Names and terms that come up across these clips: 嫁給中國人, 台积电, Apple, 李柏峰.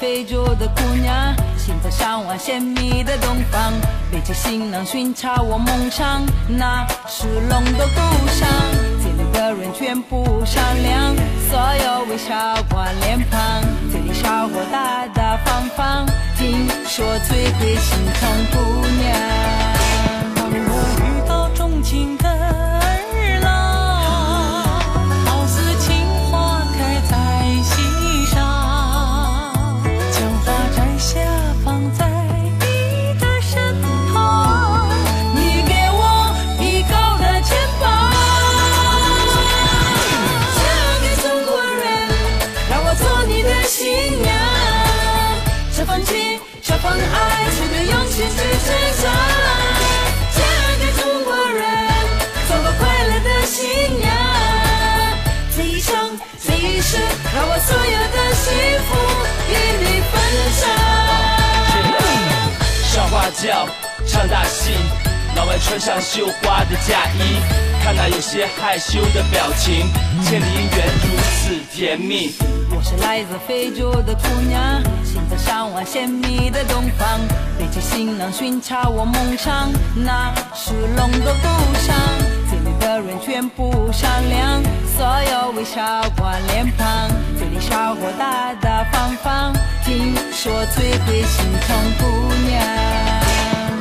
非洲的姑娘，现在向往鲜美的东方。背着行囊寻找我梦想，那是龙的故乡。这里的人全部善良，所有微笑挂脸庞。这里小伙大大方方，听说最会心疼姑娘。当我遇到钟情的儿郎，好似情花开在心。 让我所有的幸福与你分享。上花轿，唱大戏，老外穿上绣花的嫁衣，看那有些害羞的表情，千里姻缘如此甜蜜。我是来自非洲的姑娘，现在向往鲜美的东方，背着行囊寻找我梦想，那是龙的故乡。 的人全部善良，所有微笑挂脸庞。这里小伙大大方方，听说最会心疼姑娘。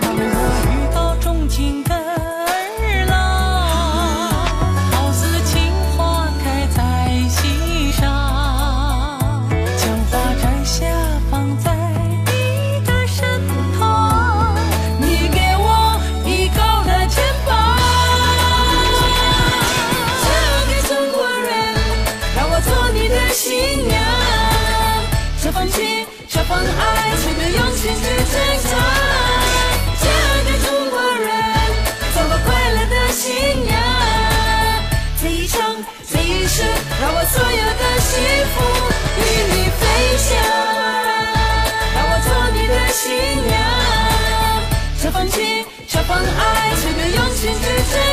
当我遇到钟情的儿郎，好似情花开在心上，将花摘下放在。 这份爱值得用心去珍藏，嫁给中国人，走过快乐的信仰。这一生，这一世，让我所有的幸福与你分享，让我做你的新娘。这份情，这份爱值得用心去珍藏。